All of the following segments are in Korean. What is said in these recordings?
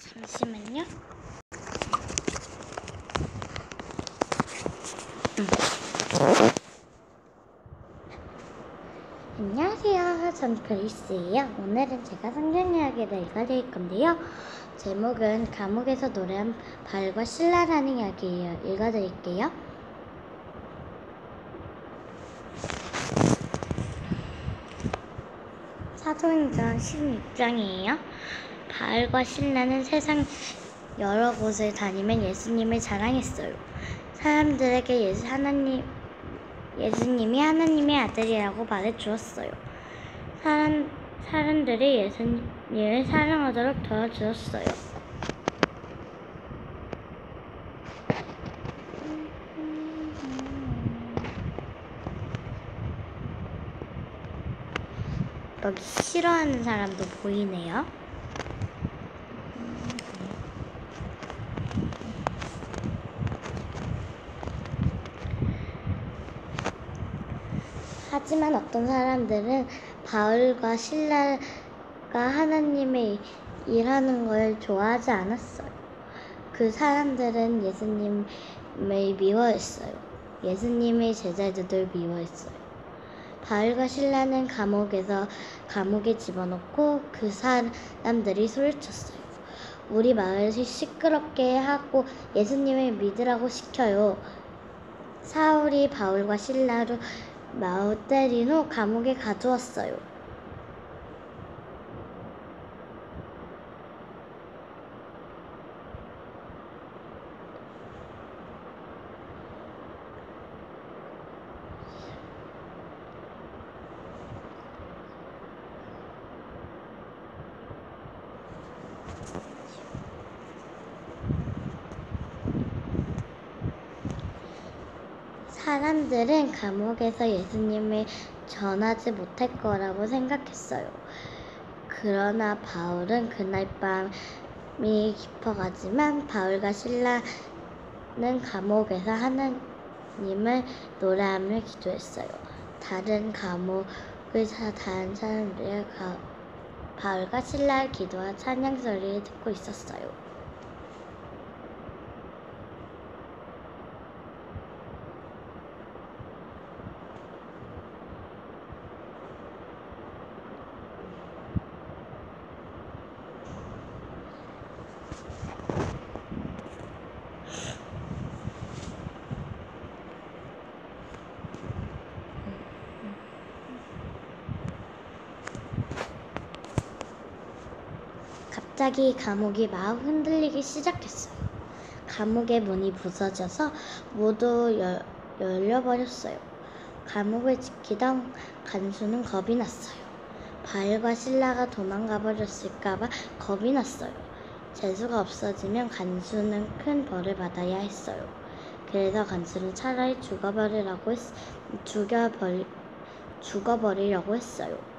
잠시만요. 안녕하세요. 전 그리스예요. 오늘은 제가 성경 이야기를 읽어드릴 건데요. 제목은 감옥에서 노래한 바울과 실라라는 이야기예요. 읽어드릴게요. 사도행전 16장이에요. 바울과 실라는 세상 여러 곳을 다니며 예수님을 자랑했어요. 사람들에게 예수님이 하나님의 아들이라고 말해주었어요. 사람들이 예수님을 사랑하도록 도와주었어요. 여기 싫어하는 사람도 보이네요. 하지만 어떤 사람들은 바울과 실라가 하나님의 일하는 걸 좋아하지 않았어요. 그 사람들은 예수님을 미워했어요. 예수님의 제자들을 미워했어요. 바울과 실라는 감옥에 집어넣고 그 사람들이 소리쳤어요. 우리 마을을 시끄럽게 하고 예수님을 믿으라고 시켜요. 사울이 바울과 실라로 마구 때린 후 감옥에 가두었어요. 사람들은 감옥에서 예수님을 전하지 못할 거라고 생각했어요. 그러나 바울은 그날 밤이 깊어가지만 바울과 실라는 감옥에서 하나님을 노래하며 기도했어요. 다른 감옥을 다한 사람들이 바울과 실라의 기도와 찬양 소리를 듣고 있었어요. 갑자기 감옥이 막 흔들리기 시작했어요. 감옥의 문이 부서져서 모두 열려버렸어요. 감옥을 지키던 간수는 겁이 났어요. 바울과 실라가 도망가버렸을까봐 겁이 났어요. 재수가 없어지면 간수는 큰 벌을 받아야 했어요. 그래서 간수는 차라리 죽어버리려고 했어요.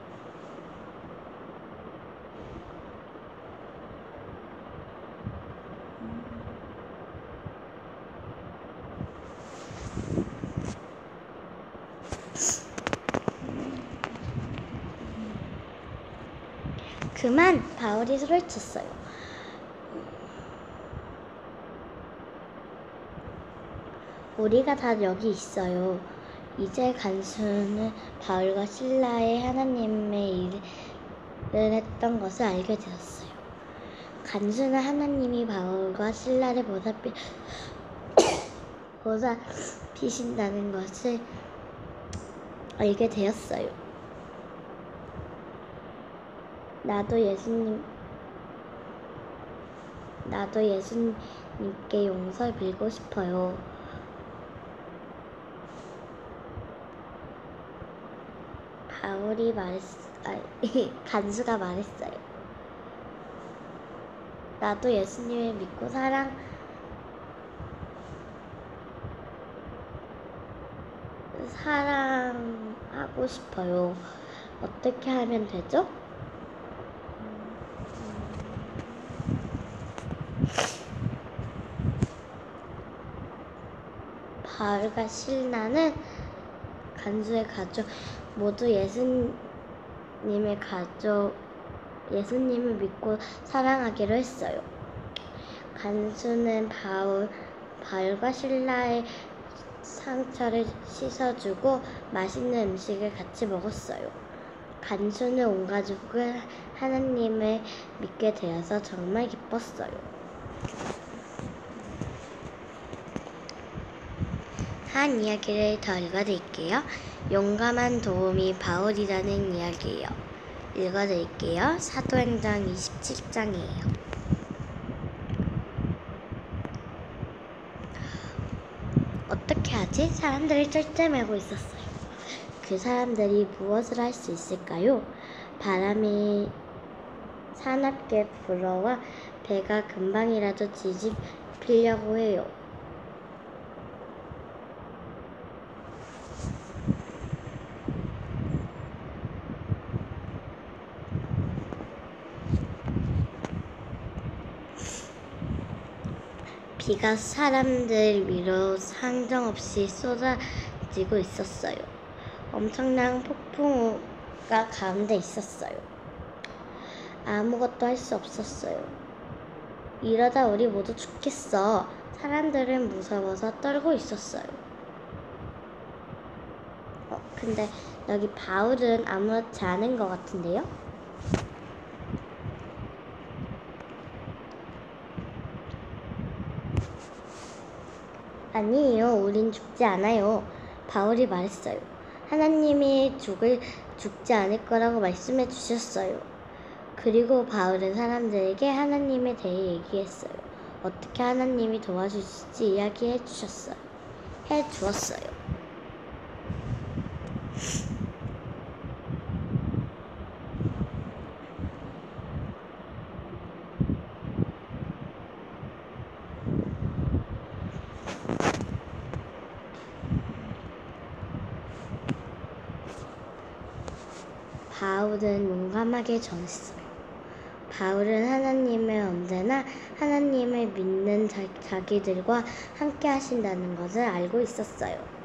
그만! 바울이 소리쳤어요. 우리가 다 여기 있어요. 이제 간수는 바울과 실라의 하나님의 일을 했던 것을 알게 되었어요. 간수는 하나님이 바울과 실라를 보살피신다는 것을 알게 되었어요. 나도 예수님께 용서 빌고 싶어요. 간수가 말했어요. 나도 예수님을 믿고 사랑하고 싶어요. 어떻게 하면 되죠? 바울과 실라는 간수의 가족 모두 예수님을 믿고 사랑하기로 했어요. 간수는 바울과 실라의 상처를 씻어주고 맛있는 음식을 같이 먹었어요. 간수는 온 가족을 하나님을 믿게 되어서 정말 기뻤어요. 한 이야기를 더 읽어드릴게요. 용감한 도움이 바울이라는 이야기예요. 읽어드릴게요. 사도행전 27장이에요. 어떻게 하지? 사람들을 쩔쩔매고 있었어요. 그 사람들이 무엇을 할 수 있을까요? 바람이 사납게 불어와 배가 금방이라도 뒤집히려고 해요. 비가 사람들 위로 한정없이 쏟아지고 있었어요. 엄청난 폭풍우가 가운데 있었어요. 아무것도 할 수 없었어요. 이러다 우리 모두 죽겠어. 사람들은 무서워서 떨고 있었어요. 근데 여기 바울은 아무렇지 않은 것 같은데요? 아니에요. 우린 죽지 않아요. 바울이 말했어요. 하나님이 죽지 않을 거라고 말씀해 주셨어요. 그리고 바울은 사람들에게 하나님에 대해 얘기했어요. 어떻게 하나님이 도와주실지 이야기해 주었어요. 바울은 용감하게 전했어요. 바울은 하나님을 언제나 하나님을 믿는 자기들과 함께 하신다는 것을 알고 있었어요.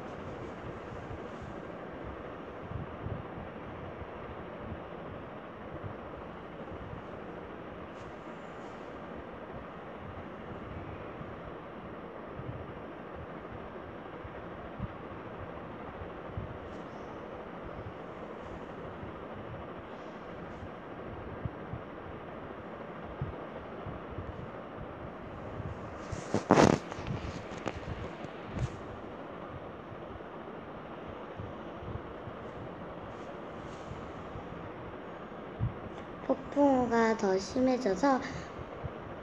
폭풍우가 더 심해져서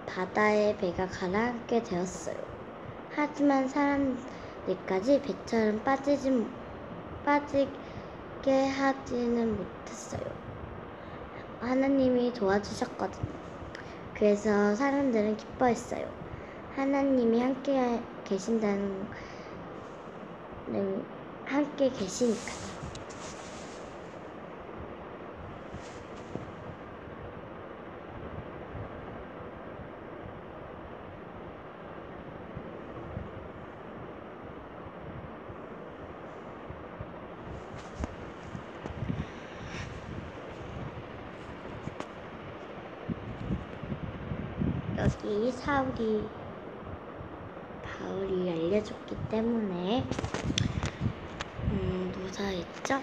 바다에 배가 가라앉게 되었어요. 하지만 사람들까지 배처럼 빠지게 하지는 못했어요. 하나님이 도와주셨거든요. 그래서 사람들은 기뻐했어요. 하나님이 함께 계시니까요. 여기 사울이 바울이 알려줬기 때문에 무사했죠?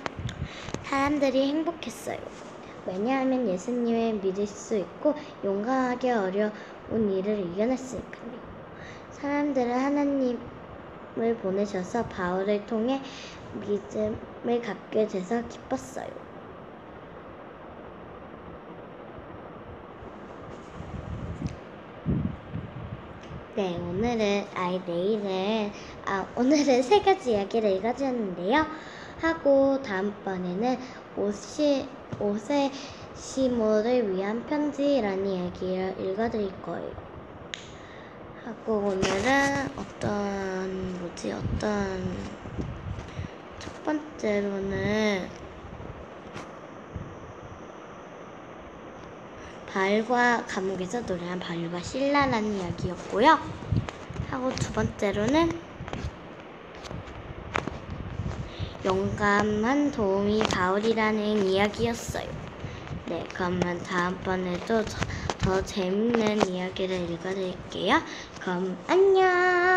사람들이 행복했어요. 왜냐하면 예수님을 믿을 수 있고 용감하게 어려운 일을 이겨냈으니까요. 사람들은 하나님을 보내셔서 바울을 통해 믿음을 갖게 돼서 기뻤어요. 네, 오늘은 세 가지 이야기를 읽어주었는데요. 하고 다음번에는 오세시모를 위한 편지라는 이야기를 읽어드릴 거예요. 하고 오늘은 첫 번째로는 바울과 감옥에서 노래한 바울과 실라라는 이야기였고요. 하고 두 번째로는 용감한 도움이 바울이라는 이야기였어요. 네, 그러면 다음번에도 더 재밌는 이야기를 읽어드릴게요. 그럼 안녕!